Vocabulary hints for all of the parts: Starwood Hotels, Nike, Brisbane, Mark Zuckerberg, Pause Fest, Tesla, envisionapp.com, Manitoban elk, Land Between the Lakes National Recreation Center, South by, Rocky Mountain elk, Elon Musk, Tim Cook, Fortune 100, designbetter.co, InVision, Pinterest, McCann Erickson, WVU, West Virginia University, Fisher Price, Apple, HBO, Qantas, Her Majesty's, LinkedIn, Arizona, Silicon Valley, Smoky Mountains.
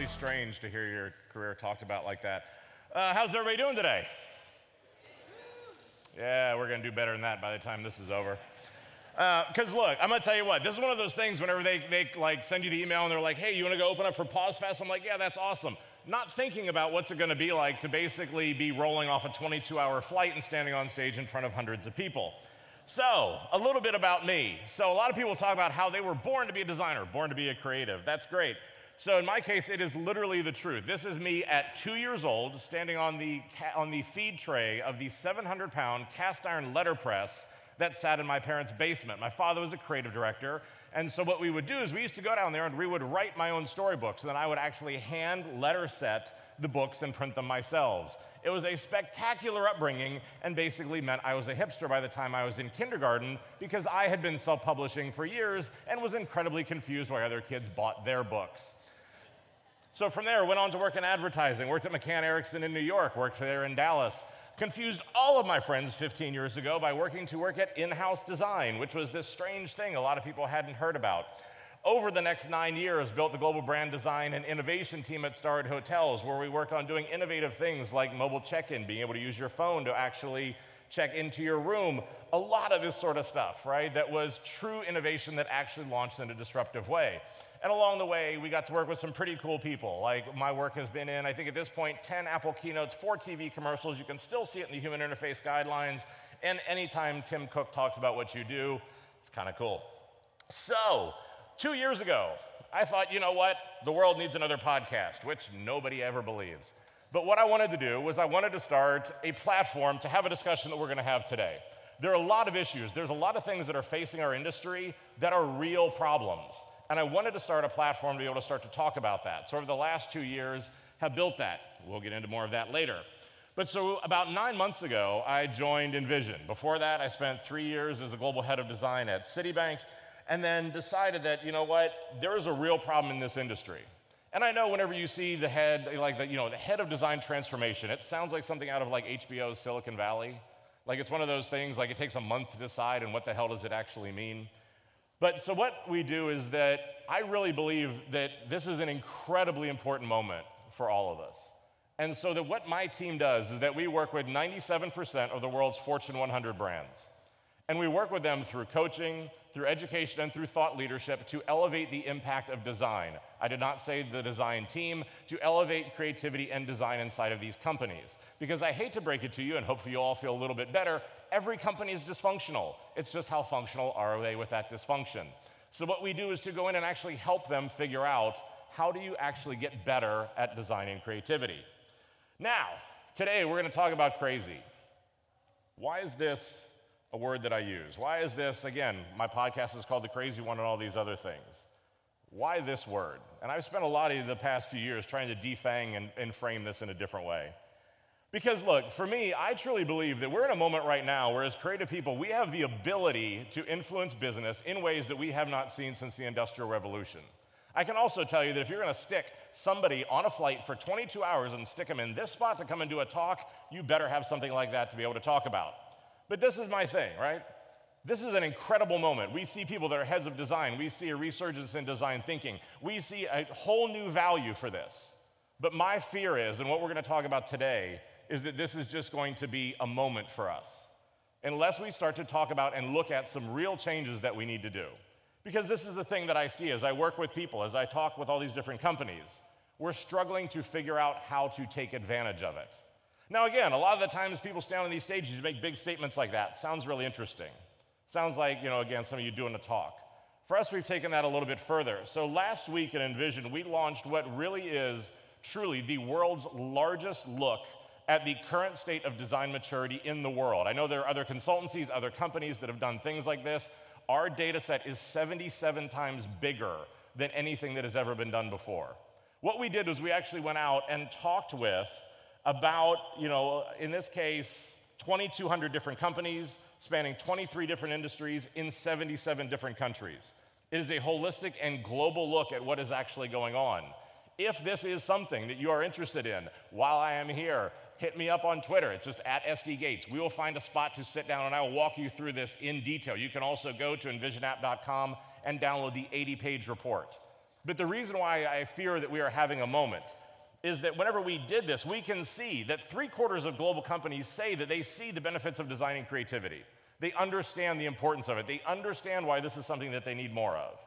slightly strange to hear your career talked about like that. How's everybody doing today? Yeah, we're going to do better than that by the time this is over. Because look, I'm going to tell you what, this is one of those things whenever they like send you the email and they're like, hey, you want to go open up for Pause Fest? I'm like, yeah, that's awesome. Not thinking about what's it going to be like to basically be rolling off a 22-hour flight and standing on stage in front of hundreds of people. So, a little bit about me. So, a lot of people talk about how they were born to be a designer, born to be a creative. That's great. So, in my case, it is literally the truth. This is me at 2 years old, standing on the feed tray of the 700-pound cast iron letterpress that sat in my parents' basement. My father was a creative director, and so what we would do is we used to go down there and we would write my own storybooks, and then I would actually hand letter set the books and print them myself. It was a spectacular upbringing and basically meant I was a hipster by the time I was in kindergarten because I had been self-publishing for years and was incredibly confused why other kids bought their books. So from there, went on to work in advertising, worked at McCann Erickson in New York, worked there in Dallas, confused all of my friends 15 years ago by working at in-house design, which was this strange thing a lot of people hadn't heard about. Over the next 9 years, built the global brand design and innovation team at Starwood Hotels, where we worked on doing innovative things like mobile check-in, being able to use your phone to actually check into your room, a lot of this sort of stuff, right? That was true innovation that actually launched in a disruptive way. And along the way, we got to work with some pretty cool people. Like, my work has been in, I think at this point, 10 Apple keynotes, 4 TV commercials. You can still see it in the human interface guidelines. And anytime Tim Cook talks about what you do, it's kind of cool. So, 2 years ago, I thought, you know what? The world needs another podcast, which nobody ever believes. But what I wanted to do was I wanted to start a platform to have a discussion that we're going to have today. There are a lot of issues. There's a lot of things that are facing our industry that are real problems. And I wanted to start a platform to be able to start to talk about that. So over the last 2 years, have built that. We'll get into more of that later. But so about 9 months ago, I joined InVision. Before that, I spent 3 years as the global head of design at Citibank, and then decided that, you know what, there is a real problem in this industry. And I know whenever you see the head, like the, you know, the head of design transformation, it sounds like something out of like HBO's Silicon Valley. Like it's one of those things, like it takes a month to decide, and what the hell does it actually mean? But so what we do is that I really believe that this is an incredibly important moment for all of us. And so that what my team does is that we work with 97% of the world's Fortune 100 brands. And we work with them through coaching, through education, and through thought leadership to elevate the impact of design. I did not say the design team, to elevate creativity and design inside of these companies. Because I hate to break it to you, and hopefully you all feel a little bit better, every company is dysfunctional. It's just how functional are they with that dysfunction. So what we do is to go in and actually help them figure out how do you actually get better at design and creativity. Now, today we're going to talk about crazy. Why is this a word that I use? Why is this, again, my podcast is called The Crazy One and all these other things. Why this word? And I've spent a lot of the past few years trying to defang and frame this in a different way. Because look, for me, I truly believe that we're in a moment right now where as creative people, we have the ability to influence business in ways that we have not seen since the Industrial Revolution. I can also tell you that if you're going to stick somebody on a flight for 22 hours and stick them in this spot to come and do a talk, you better have something like that to be able to talk about. But this is my thing, right? This is an incredible moment. We see people that are heads of design. We see a resurgence in design thinking. We see a whole new value for this. But my fear is, and what we're going to talk about today, is that this is just going to be a moment for us, unless we start to talk about and look at some real changes that we need to do. Because this is the thing that I see as I work with people, as I talk with all these different companies. We're struggling to figure out how to take advantage of it. Now again, a lot of the times people stand on these stages and make big statements like that. Sounds really interesting. Sounds like, you know, again, some of you doing a talk. For us, we've taken that a little bit further. So last week at InVision, we launched what really is truly the world's largest look at the current state of design maturity in the world. I know there are other consultancies, other companies that have done things like this. Our data set is 77 times bigger than anything that has ever been done before. What we did was we actually went out and talked with about, you know, in this case, 2,200 different companies, spanning 23 different industries in 77 different countries. It is a holistic and global look at what is actually going on. If this is something that you are interested in while I am here, hit me up on Twitter. It's just at SDGates. We will find a spot to sit down and I will walk you through this in detail. You can also go to envisionapp.com and download the 80-page report. But the reason why I fear that we are having a moment is that whenever we did this, we can see that 3/4 of global companies say that they see the benefits of design and creativity. They understand the importance of it. They understand why this is something that they need more of.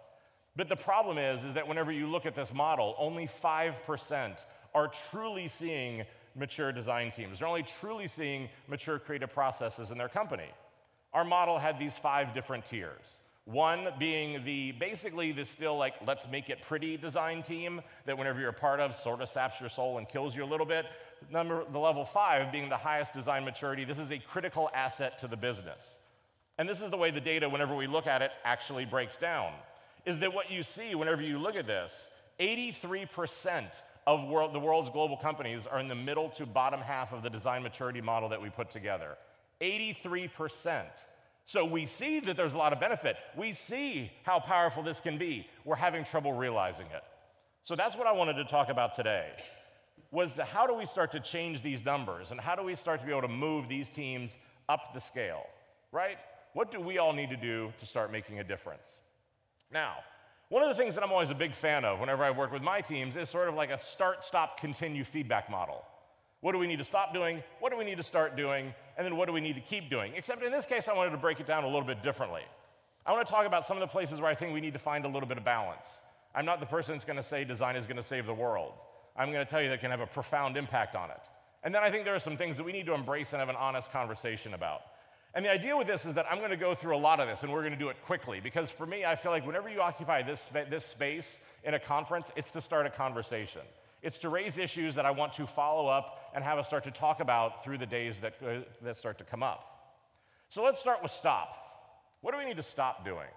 But the problem is that whenever you look at this model, only 5% are truly seeing mature design teams. They're only truly seeing mature creative processes in their company. Our model had these 5 different tiers. One being basically the still like, let's make it pretty design team that whenever you're a part of sort of saps your soul and kills you a little bit. The level 5 being the highest design maturity. This is a critical asset to the business. And this is the way the data, whenever we look at it, actually breaks down. Is that what you see whenever you look at this, 83% of the world's global companies are in the middle to bottom half of the design maturity model that we put together. 83%. So we see that there's a lot of benefit. We see how powerful this can be. We're having trouble realizing it. So that's what I wanted to talk about today, was how do we start to change these numbers, and how do we start to be able to move these teams up the scale, right? What do we all need to do to start making a difference? Now, one of the things that I'm always a big fan of whenever I work with my teams is sort of like a start, stop, continue feedback model. What do we need to stop doing? What do we need to start doing? And then what do we need to keep doing? Except in this case, I wanted to break it down a little bit differently. I want to talk about some of the places where I think we need to find a little bit of balance. I'm not the person that's going to say design is going to save the world. I'm going to tell you that it can have a profound impact on it. And then I think there are some things that we need to embrace and have an honest conversation about. And the idea with this is that I'm going to go through a lot of this, and we're going to do it quickly. Because for me, I feel like whenever you occupy this space in a conference, it's to start a conversation. It's to raise issues that I want to follow up and have us start to talk about through the days that start to come up. So let's start with stop. What do we need to stop doing?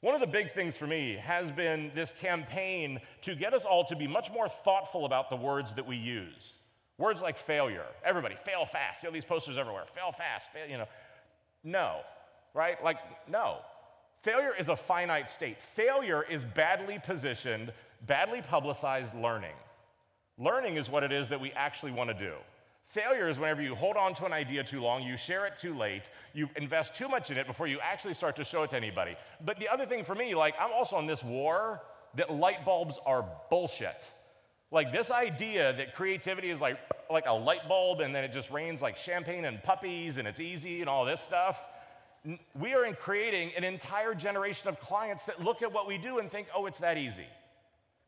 One of the big things for me has been this campaign to get us all to be much more thoughtful about the words that we use. Words like failure. Everybody, fail fast. See all these posters everywhere. Fail fast, fail, you know. No, right? Like, no. Failure is a finite state. Failure is badly positioned, badly publicized learning. Learning is what it is that we actually want to do. Failure is whenever you hold on to an idea too long, you share it too late, you invest too much in it before you actually start to show it to anybody. But the other thing for me, like, I'm also on this war that light bulbs are bullshit. Like, this idea that creativity is like a light bulb and then it just rains like champagne and puppies and it's easy and all this stuff. We are creating an entire generation of clients that look at what we do and think, oh, it's that easy.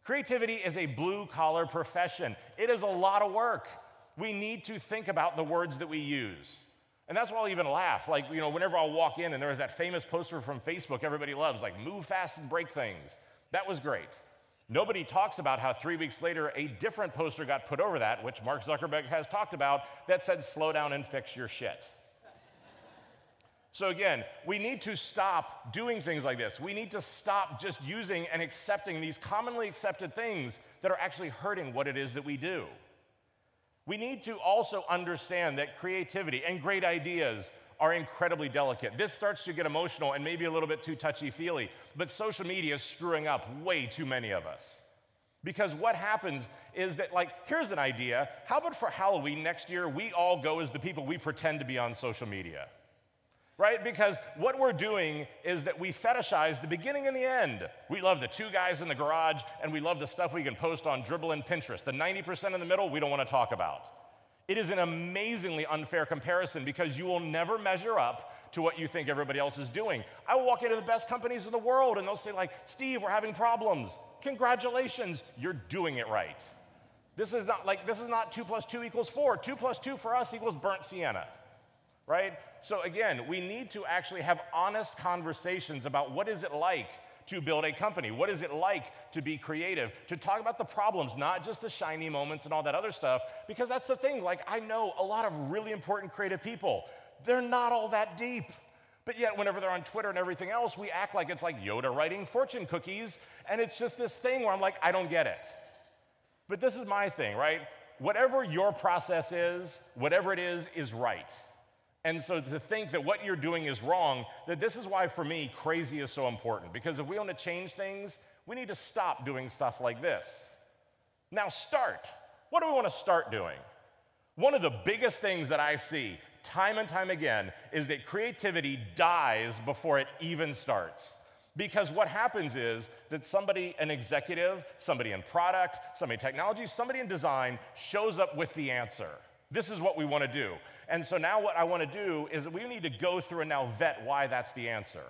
Creativity is a blue-collar profession. It is a lot of work. We need to think about the words that we use. And that's why I'll even laugh. Like, you know, whenever I'll walk in and there was that famous poster from Facebook everybody loves, like, move fast and break things. That was great. Nobody talks about how 3 weeks later a different poster got put over that, which Mark Zuckerberg has talked about, that said, slow down and fix your shit. So again, we need to stop doing things like this. We need to stop just using and accepting these commonly accepted things that are actually hurting what it is that we do. We need to also understand that creativity and great ideas are incredibly delicate. This starts to get emotional and maybe a little bit too touchy-feely, but social media is screwing up way too many of us. Because what happens is that, like, here's an idea. How about for Halloween next year, we all go as the people we pretend to be on social media? Right? Because what we're doing is that we fetishize the beginning and the end. We love the 2 guys in the garage, and we love the stuff we can post on Dribbble and Pinterest. The 90% in the middle, we don't want to talk about. It is an amazingly unfair comparison because you will never measure up to what you think everybody else is doing. I will walk into the best companies in the world, and they'll say, like, Steve, we're having problems. Congratulations, you're doing it right. This is not 2 + 2 = 4. 2 + 2 for us equals burnt sienna. Right? So again, we need to actually have honest conversations about what is it like to build a company? What is it like to be creative? To talk about the problems, not just the shiny moments and all that other stuff, because that's the thing. Like, I know a lot of really important creative people. They're not all that deep. But yet, whenever they're on Twitter and everything else, we act like it's like Yoda writing fortune cookies, and it's just this thing where I'm like, I don't get it. But this is my thing, right? Whatever your process is, whatever it is right. And so to think that what you're doing is wrong, that this is why, for me, crazy is so important. Because if we want to change things, we need to stop doing stuff like this. Now, start. What do we want to start doing? One of the biggest things that I see time and time again is that creativity dies before it even starts. Because what happens is that somebody, an executive, somebody in product, somebody in technology, somebody in design shows up with the answer. This is what we want to do. And so now what I want to do is we need to go through and now vet why that's the answer.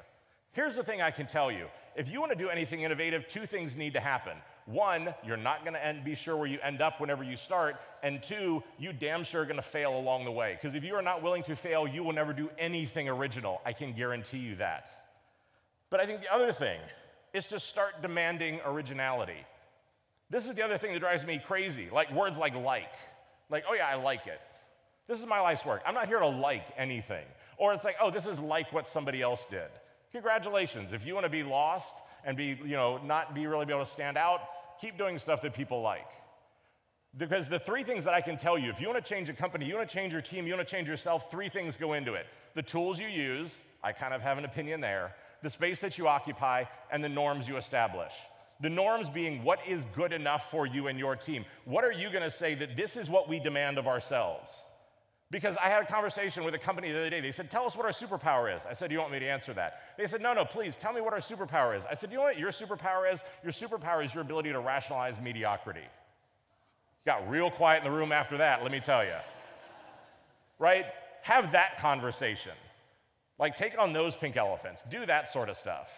Here's the thing I can tell you. If you want to do anything innovative, two things need to happen. One, you're not going to be sure where you end up whenever you start. And two, you damn sure are going to fail along the way. Because if you are not willing to fail, you will never do anything original. I can guarantee you that. But I think the other thing is to start demanding originality. This is the other thing that drives me crazy, like words like, oh yeah, I like it. This is my life's work. I'm not here to like anything. Or it's like, oh, this is like what somebody else did. Congratulations. If you want to be lost and be, you know, not be really be able to stand out, keep doing stuff that people like. Because the three things that I can tell you, if you want to change a company, you want to change your team, you want to change yourself, three things go into it. The tools you use, I kind of have an opinion there, the space that you occupy, and the norms you establish. The norms being what is good enough for you and your team. What are you going to say that this is what we demand of ourselves? Because I had a conversation with a company the other day. They said, tell us what our superpower is. I said, do you want me to answer that? They said, no, no, please, tell me what our superpower is. I said, do you know what your superpower is? Your superpower is your ability to rationalize mediocrity. Got real quiet in the room after that, let me tell you. Right? Have that conversation. Like, take on those pink elephants. Do that sort of stuff.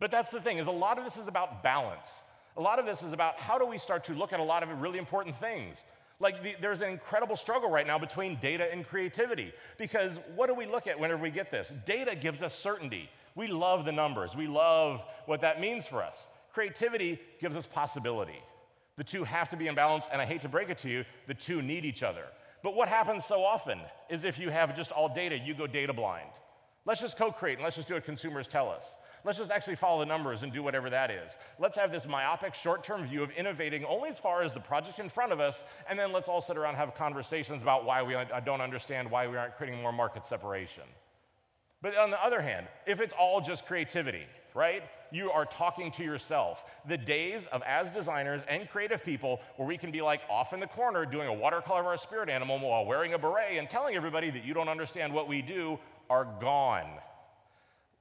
But that's the thing, is a lot of this is about balance. A lot of this is about how do we start to look at a lot of really important things. Like, there's an incredible struggle right now between data and creativity. Because what do we look at whenever we get this? Data gives us certainty. We love the numbers. We love what that means for us. Creativity gives us possibility. The two have to be in balance, and I hate to break it to you, the two need each other. But what happens so often is if you have just all data, you go data blind. Let's just co-create and let's just do what consumers tell us. Let's just actually follow the numbers and do whatever that is. Let's have this myopic short-term view of innovating only as far as the project in front of us, and then let's all sit around and have conversations about why we don't understand why we aren't creating more market separation. But on the other hand, if it's all just creativity, right? You are talking to yourself. The days of, as designers and creative people, where we can be like off in the corner doing a watercolor of our spirit animal while wearing a beret and telling everybody that you don't understand what we do are gone.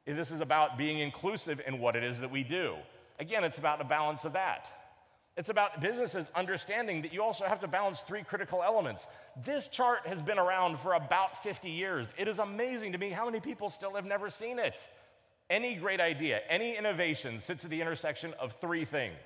This is about being inclusive in what it is that we do. Again, it's about a balance of that. It's about businesses understanding that you also have to balance three critical elements. This chart has been around for about 50 years. It is amazing to me how many people still have never seen it. Any great idea, any innovation sits at the intersection of three things.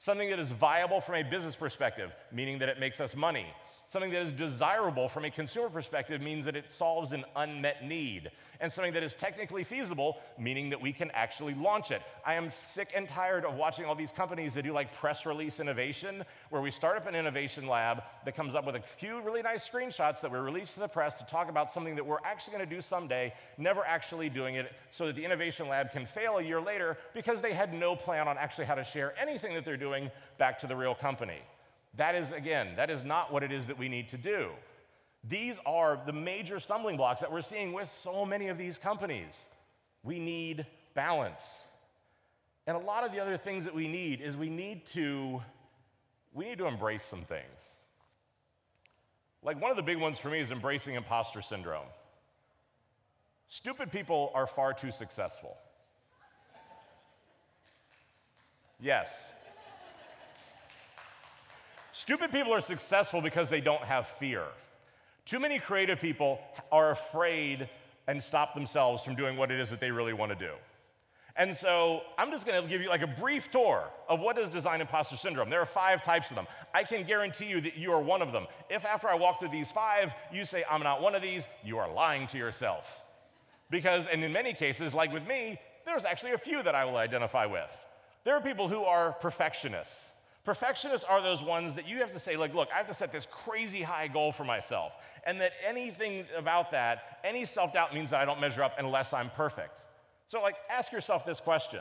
Something that is viable from a business perspective, meaning that it makes us money. Something that is desirable from a consumer perspective means that it solves an unmet need. And something that is technically feasible, meaning that we can actually launch it. I am sick and tired of watching all these companies that do like press release innovation, where we start up an innovation lab that comes up with a few really nice screenshots that we release to the press to talk about something that we're actually gonna do someday, never actually doing it, so that the innovation lab can fail a year later because they had no plan on actually how to share anything that they're doing back to the real company. That is, again, that is not what it is that we need to do. These are the major stumbling blocks that we're seeing with so many of these companies. We need balance. And a lot of the other things that we need is we need to embrace some things. Like, one of the big ones for me is embracing imposter syndrome. Stupid people are far too successful. Yes. Stupid people are successful because they don't have fear. Too many creative people are afraid and stop themselves from doing what it is that they really want to do. And so I'm just going to give you like a brief tour of what is design imposter syndrome. There are 5 types of them. I can guarantee you that you are one of them. If after I walk through these 5, you say, I'm not one of these, you are lying to yourself. Because, and in many cases, like with me, there's actually a few that I will identify with. There are people who are perfectionists. Perfectionists are those ones that you have to say, like, look, I have to set this crazy high goal for myself, and that anything about that, any self-doubt means that I don't measure up unless I'm perfect. So, like, ask yourself this question.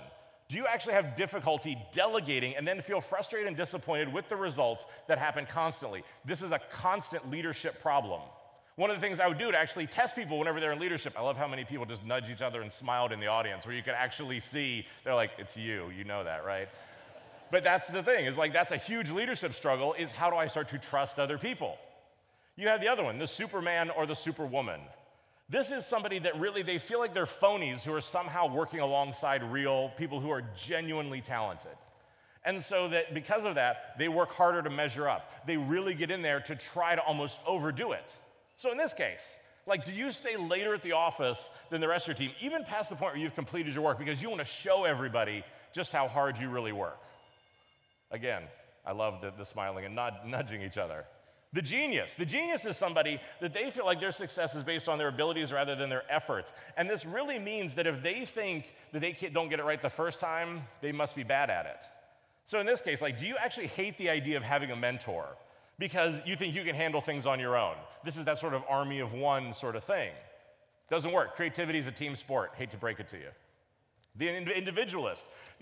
Do you actually have difficulty delegating and then feel frustrated and disappointed with the results that happen constantly? This is a constant leadership problem. One of the things I would do to actually test people whenever they're in leadership, I love how many people just nudge each other and smiled in the audience, where you could actually see, they're like, it's you, you know that, right? But that's the thing, is like, that's a huge leadership struggle, is how do I start to trust other people? You have the other one, the Superman or the Superwoman. This is somebody that really, they feel like they're phonies who are somehow working alongside real people who are genuinely talented. And so that because of that, they work harder to measure up. They really get in there to try to almost overdo it. So in this case, like, do you stay later at the office than the rest of your team, even past the point where you've completed your work, because you want to show everybody just how hard you really work? Again, I love the smiling and nudging each other. The genius is somebody that they feel like their success is based on their abilities rather than their efforts. And this really means that if they think that they don't get it right the first time, they must be bad at it. So in this case, like, do you actually hate the idea of having a mentor because you think you can handle things on your own? This is that sort of army of one sort of thing. Doesn't work. Creativity is a team sport. Hate to break it to you. The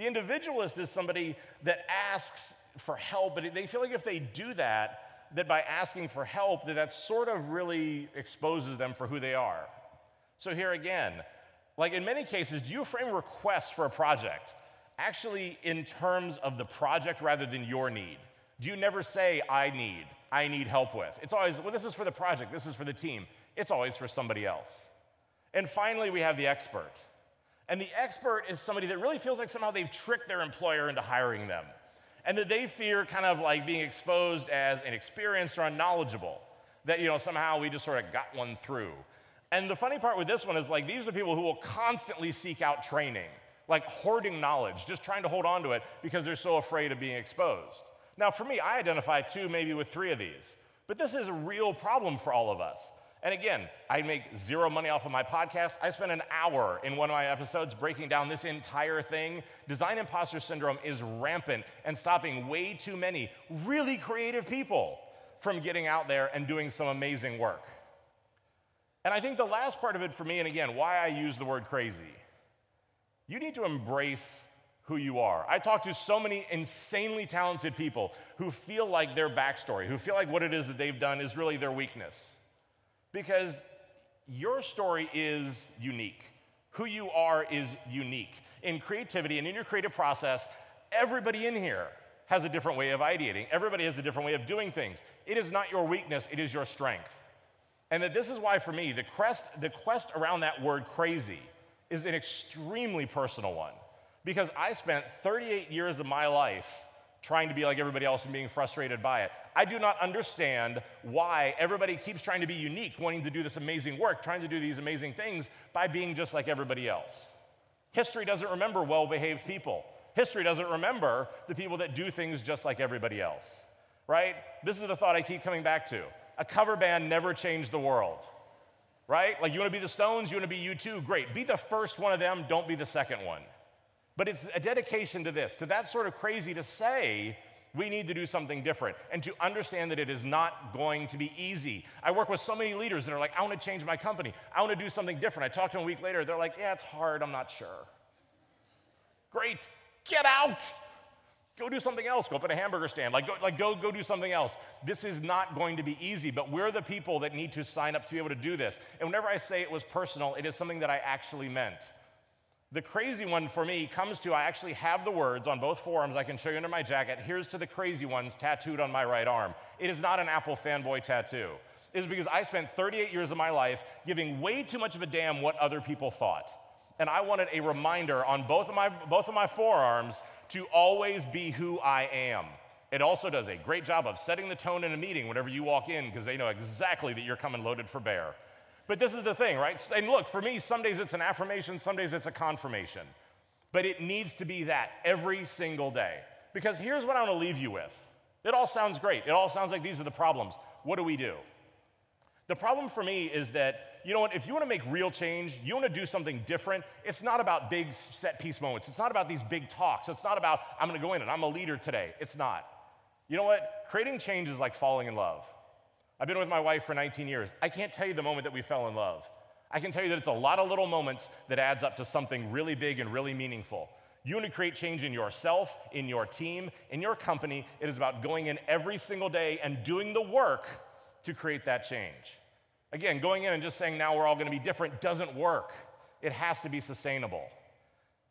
individualist is somebody that asks for help, but they feel like if they do that, that by asking for help, that sort of really exposes them for who they are. So here again, like in many cases, do you frame requests for a project actually in terms of the project rather than your need? Do you never say, I need help with? It's always, well, this is for the project, this is for the team. It's always for somebody else. And finally, we have the expert. And the expert is somebody that really feels like somehow they've tricked their employer into hiring them, and that they fear kind of like being exposed as inexperienced or unknowledgeable, that, you know, somehow we just sort of got one through. And the funny part with this one is, like, these are people who will constantly seek out training, like hoarding knowledge, just trying to hold on to it because they're so afraid of being exposed. Now, for me, I identify two, maybe with three of these, but this is a real problem for all of us. And again, I make zero money off of my podcast. I spent an hour in one of my episodes breaking down this entire thing. Design imposter syndrome is rampant and stopping way too many really creative people from getting out there and doing some amazing work. And I think the last part of it for me, and again, why I use the word crazy, you need to embrace who you are. I talk to so many insanely talented people who feel like their backstory, who feel like what it is that they've done is really their weakness. Because your story is unique. Who you are is unique. In creativity and in your creative process, everybody in here has a different way of ideating. Everybody has a different way of doing things. It is not your weakness, it is your strength. And that this is why, for me, the quest around that word crazy is an extremely personal one. Because I spent 38 years of my life trying to be like everybody else and being frustrated by it. I do not understand why everybody keeps trying to be unique, wanting to do this amazing work, trying to do these amazing things by being just like everybody else. History doesn't remember well-behaved people. History doesn't remember the people that do things just like everybody else, right? This is the thought I keep coming back to. A cover band never changed the world, right? Like, you wanna be the Stones, you wanna be U2, great. Be the first one of them, don't be the second one. But it's a dedication to this, to that sort of crazy, to say we need to do something different and to understand that it is not going to be easy. I work with so many leaders that are like, I want to change my company. I want to do something different. I talked to them a week later. They're like, yeah, it's hard. I'm not sure. Great. Get out. Go do something else. Go open a hamburger stand. Go do something else. This is not going to be easy, but we're the people that need to sign up to be able to do this. And whenever I say it was personal, it is something that I actually meant. The crazy one for me comes to, I actually have the words on both forearms, I can show you under my jacket, here's to the crazy ones tattooed on my right arm. It is not an Apple fanboy tattoo. It is because I spent 38 years of my life giving way too much of a damn what other people thought. And I wanted a reminder on both of my forearms to always be who I am. It also does a great job of setting the tone in a meeting whenever you walk in, because they know exactly that you're coming loaded for bear. But this is the thing, right? And look, for me, some days it's an affirmation, some days it's a confirmation. But it needs to be that every single day. Because here's what I want to leave you with. It all sounds great. It all sounds like these are the problems. What do we do? The problem for me is that, you know what, if you want to make real change, you want to do something different, it's not about big set piece moments. It's not about these big talks. It's not about, I'm going to go in and I'm a leader today. It's not. You know what? Creating change is like falling in love. I've been with my wife for 19 years. I can't tell you the moment that we fell in love. I can tell you that it's a lot of little moments that adds up to something really big and really meaningful. You want to create change in yourself, in your team, in your company. It is about going in every single day and doing the work to create that change. Again, going in and just saying, now we're all going to be different, doesn't work. It has to be sustainable.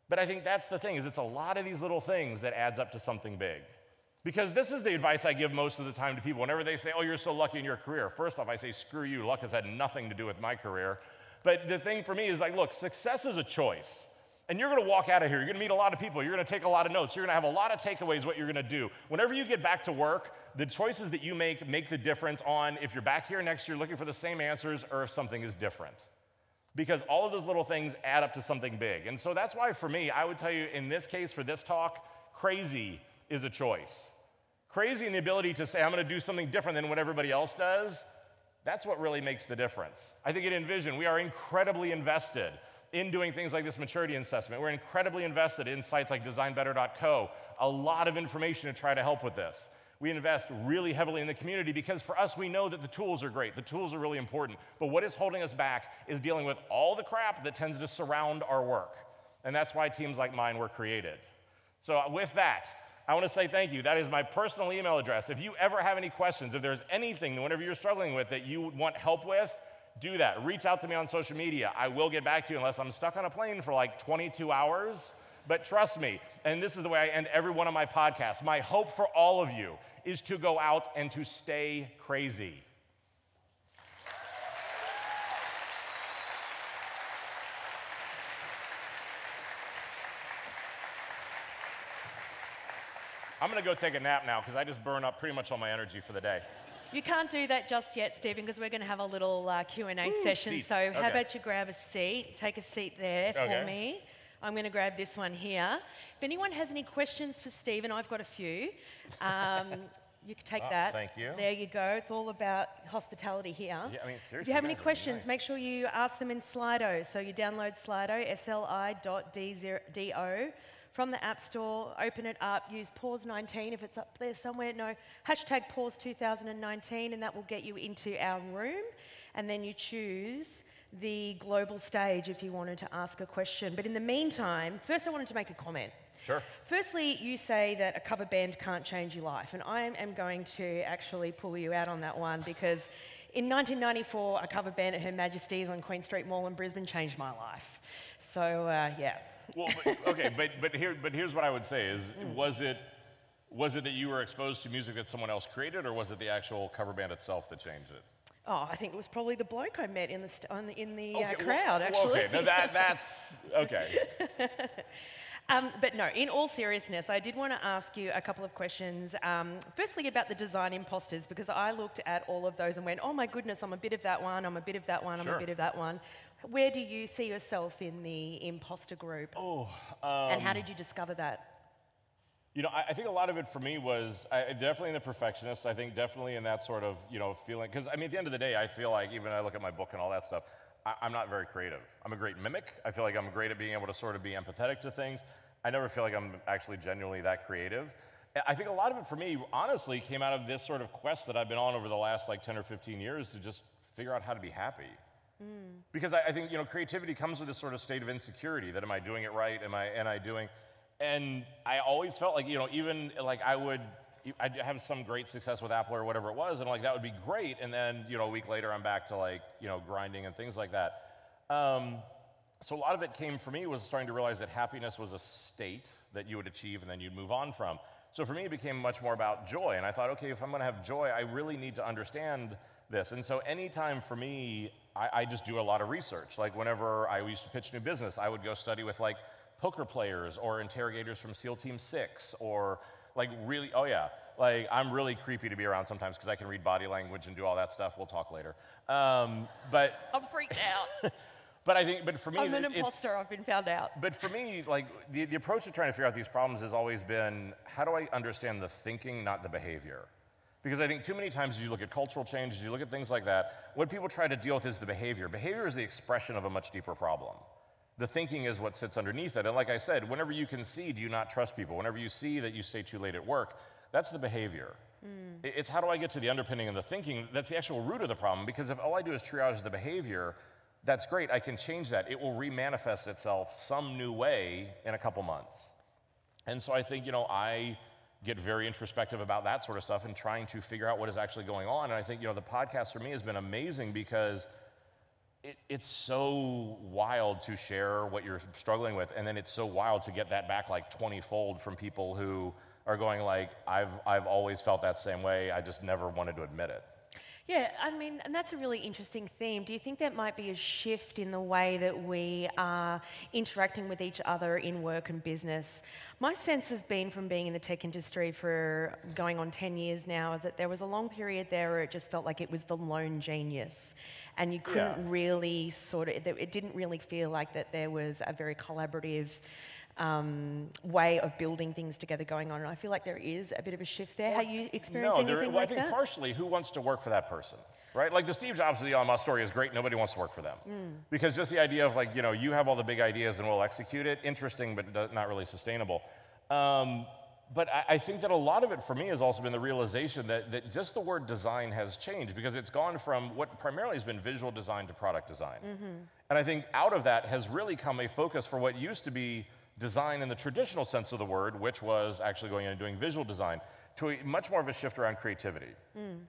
But I think that's the thing, is it's a lot of these little things that adds up to something big. Because this is the advice I give most of the time to people. Whenever they say, oh, you're so lucky in your career, first off, I say, screw you. Luck has had nothing to do with my career. But the thing for me is like, look, success is a choice. And you're going to walk out of here. You're going to meet a lot of people. You're going to take a lot of notes. You're going to have a lot of takeaways what you're going to do. Whenever you get back to work, the choices that you make the difference on if you're back here next year looking for the same answers or if something is different. Because all of those little things add up to something big. And so that's why for me, I would tell you in this case for this talk, crazy is a choice. Crazy in the ability to say, I'm going to do something different than what everybody else does, that's what really makes the difference. I think at InVision, we are incredibly invested in doing things like this maturity assessment. We're incredibly invested in sites like designbetter.co, a lot of information to try to help with this. We invest really heavily in the community because for us, we know that the tools are great. The tools are really important. But what is holding us back is dealing with all the crap that tends to surround our work. And that's why teams like mine were created. So with that, I want to say thank you. That is my personal email address. If you ever have any questions, if there's anything, whenever you're struggling with that you want help with, do that. Reach out to me on social media. I will get back to you unless I'm stuck on a plane for like 22 hours. But trust me, and this is the way I end every one of my podcasts, my hope for all of you is to go out and to stay crazy. I'm going to go take a nap now because I just burned up pretty much all my energy for the day. You can't do that just yet, Stephen, because we're going to have a little Q&A session. Seats. So how about you grab a seat? Take a seat there for me. I'm going to grab this one here. If anyone has any questions for Stephen, I've got a few. You can take that. Thank you. There you go. It's all about hospitality here. Yeah, I mean, seriously. If you have any questions, make sure you ask them in Slido. So you download Slido, sli.do. From the App Store, open it up, use Pause 19 if it's up there somewhere. No, hashtag Pause 2019, and that will get you into our room. And then you choose the global stage if you wanted to ask a question. But in the meantime, first I wanted to make a comment. Sure. Firstly, you say that a cover band can't change your life, and I am going to actually pull you out on that one because in 1994, a cover band at Her Majesty's on Queen Street Mall in Brisbane changed my life. So, yeah. Well, but here's what I would say is, was it that you were exposed to music that someone else created, or was it the actual cover band itself that changed it? Oh, I think it was probably the bloke I met in the crowd, actually. Well, okay, no, that's okay. But no, in all seriousness, I did want to ask you a couple of questions. Firstly, about the design imposters, because I looked at all of those and went, oh my goodness, I'm a bit of that one, I'm a bit of that one, I'm a bit of that one. Where do you see yourself in the imposter group? Oh, and how did you discover that? You know, I think a lot of it for me was definitely in the perfectionist. I think definitely in that sort of, you know, feeling. Because, I mean, at the end of the day, I feel like even when I look at my book and all that stuff, I'm not very creative. I'm a great mimic. I feel like I'm great at being able to sort of be empathetic to things. I never feel like I'm actually genuinely that creative. I think a lot of it for me, honestly, came out of this sort of quest that I've been on over the last, like, 10 or 15 years to just figure out how to be happy. Because I think, you know, creativity comes with this sort of state of insecurity that am I doing it right? And I always felt like, you know, even like I'd have some great success with Apple or whatever it was, and like that would be great. And then, you know, a week later I'm back to like, you know, grinding and things like that. So a lot of it came for me was starting to realize that happiness was a state that you would achieve and then you'd move on from. So for me, it became much more about joy. And I thought, okay, if I'm going to have joy, I really need to understand this. And so anytime for me, I just do a lot of research. Like whenever I used to pitch new business, I would go study with like poker players or interrogators from SEAL Team 6 or like really, like I'm really creepy to be around sometimes because I can read body language and do all that stuff. We'll talk later. But I'm freaked out. But I think, but for me, I'm an imposter, I've been found out. But for me, like the approach to trying to figure out these problems has always been, how do I understand the thinking, not the behavior? Because I think too many times you look at cultural changes, you look at things like that, what people try to deal with is the behavior. Behavior is the expression of a much deeper problem. The thinking is what sits underneath it. And like I said, whenever you can see, do you not trust people? Whenever you see that you stay too late at work, that's the behavior. It's how do I get to the underpinning of the thinking? That's the actual root of the problem. Because if all I do is triage the behavior, that's great. I can change that. It will remanifest itself some new way in a couple months. And so I think, you know, I get very introspective about that sort of stuff and trying to figure out what is actually going on. And I think, you know, the podcast for me has been amazing because it's so wild to share what you're struggling with. And then it's so wild to get that back like 20-fold from people who are going like, I've always felt that same way. I just never wanted to admit it. Yeah, I mean, and that's a really interesting theme. Do you think there might be a shift in the way that we are interacting with each other in work and business? My sense has been, from being in the tech industry for going on 10 years now, is that there was a long period there where it just felt like it was the lone genius. And you couldn't really sort of, it didn't really feel like that there was a very collaborative way of building things together going on, and I feel like there is a bit of a shift there. Have you experienced anything like that? I think partially, who wants to work for that person, right? Like the Steve Jobs and the Elon Musk story is great. Nobody wants to work for them because just the idea of like, you know, you have all the big ideas and we'll execute it. Interesting, but not really sustainable. But I think that a lot of it for me has also been the realization that, just the word design has changed, because it's gone from what primarily has been visual design to product design. And I think out of that has really come a focus for what used to be design in the traditional sense of the word, which was actually going in and doing visual design, to a much more of a shift around creativity.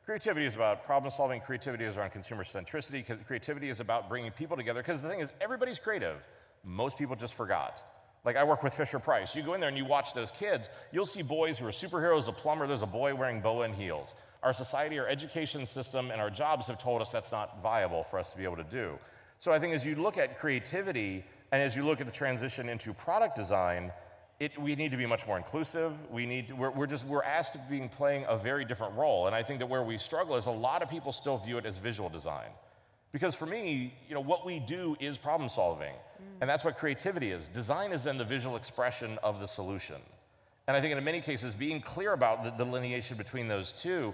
Creativity is about problem solving. Creativity is around consumer centricity. Creativity is about bringing people together, because the thing is, everybody's creative. Most people just forgot. Like, I work with Fisher Price. You go in there and you watch those kids, you'll see boys who are superheroes, a plumber, there's a boy wearing boa and heels. Our society, our education system, and our jobs have told us that's not viable for us to be able to do. So I think as you look at creativity, and as you look at the transition into product design, we need to be much more inclusive. We need to, we're asked to be playing a very different role. And I think that where we struggle is a lot of people still view it as visual design. Because for me, you know, what we do is problem solving. And that's what creativity is. Design is then the visual expression of the solution. And I think in many cases, being clear about the delineation between those two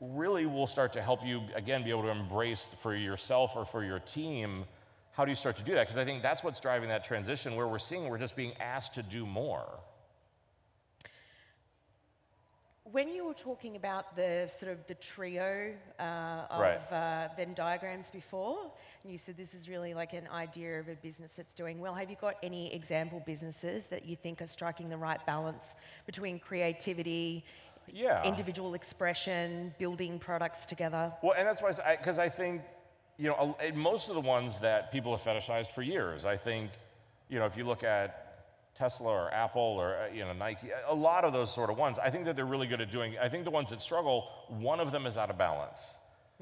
really will start to help you, again, be able to embrace for yourself or for your team, how do you start to do that? Because I think that's what's driving that transition, where we're seeing we're just being asked to do more. When you were talking about the sort of the trio of Venn diagrams before, and you said this is really like an idea of a business that's doing well, have you got any example businesses that you think are striking the right balance between creativity, individual expression, building products together? Well, and that's why, because I think, you know, most of the ones that people have fetishized for years, I think, you know, if you look at Tesla or Apple or you know, Nike, a lot of those sort of ones, I think that they're really good at doing. I think the ones that struggle, one of them is out of balance.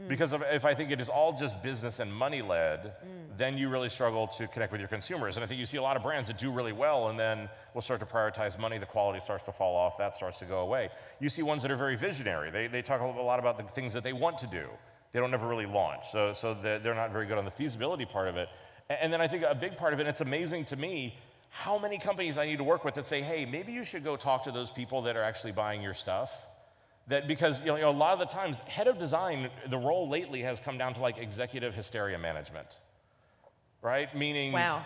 Because if I think it is all just business and money led, then you really struggle to connect with your consumers. And I think you see a lot of brands that do really well and then will start to prioritize money, the quality starts to fall off, that starts to go away. You see ones that are very visionary. They talk a lot about the things that they want to do. They don't ever really launch. So they're not very good on the feasibility part of it. And then I think a big part of it, and it's amazing to me, how many companies I need to work with that say, hey, maybe you should go talk to those people that are actually buying your stuff. That because you know, a lot of the times, head of design, the role lately has come down to like executive hysteria management, right? Meaning, I'm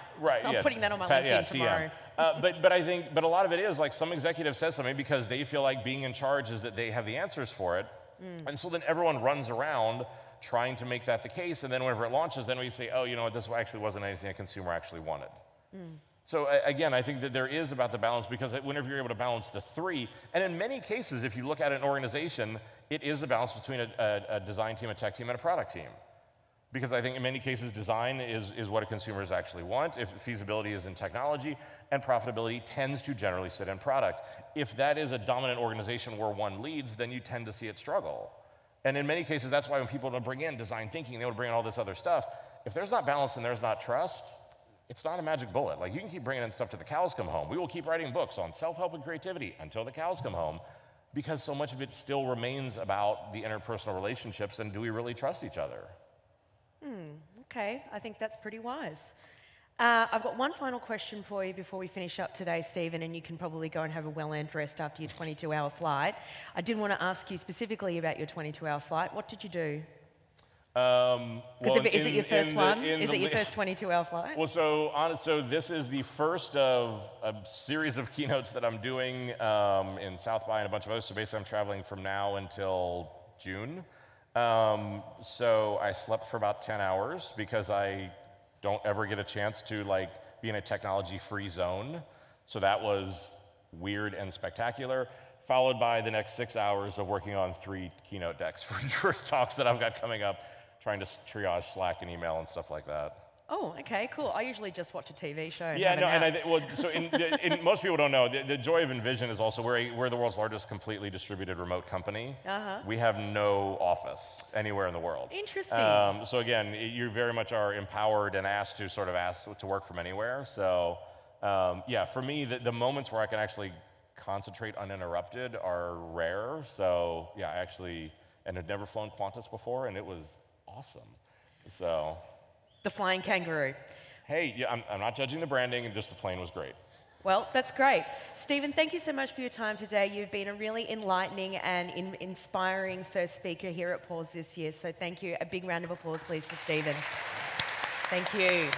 putting that on my LinkedIn tomorrow. But a lot of it is like some executive says something because they feel like being in charge is that they have the answers for it, and so then everyone runs around trying to make that the case, and then whenever it launches, then we say, oh, you know what, this actually wasn't anything a consumer actually wanted. So again, I think that there is about the balance, because whenever you're able to balance the three, and in many cases, if you look at an organization, it is the balance between a design team, a tech team, and a product team. Because I think in many cases, design is what consumers actually want. If feasibility is in technology, and profitability tends to generally sit in product. If that is a dominant organization where one leads, then you tend to see it struggle. And in many cases, that's why when people don't bring in design thinking, they would bring in all this other stuff. If there's not balance and there's not trust, it's not a magic bullet. Like, you can keep bringing in stuff till the cows come home. We will keep writing books on self-help and creativity until the cows come home, because so much of it still remains about the interpersonal relationships and do we really trust each other? Okay, I think that's pretty wise. I've got one final question for you before we finish up today, Stephen, and you can probably go and have a well-earned rest after your 22-hour flight. I did want to ask you specifically about your 22-hour flight. What did you do? Is it your first one? Is it your first 22-hour flight? Well, so this is the first of a series of keynotes that I'm doing in South by and a bunch of others. So basically, I'm traveling from now until June. So I slept for about 10 hours because I don't ever get a chance to like be in a technology-free zone. So that was weird and spectacular. Followed by the next 6 hours of working on 3 keynote decks for talks that I've got coming up, trying to triage Slack and email and stuff like that. Oh, okay, cool. I usually just watch a TV show. Yeah, no, and most people don't know, the joy of InVision is also we're the world's largest completely distributed remote company. Uh-huh. We have no office anywhere in the world. Interesting. So again, you very much are empowered and asked to sort of work from anywhere. So yeah, for me, the moments where I can actually concentrate uninterrupted are rare. So yeah, I had never flown Qantas before, and it was awesome. So. The flying kangaroo. Hey, yeah, I'm not judging the branding, and just the plane was great. Well, that's great. Stephen, thank you so much for your time today. You've been a really enlightening and inspiring first speaker here at Pause this year, so thank you. A big round of applause, please, to Stephen. Thank you.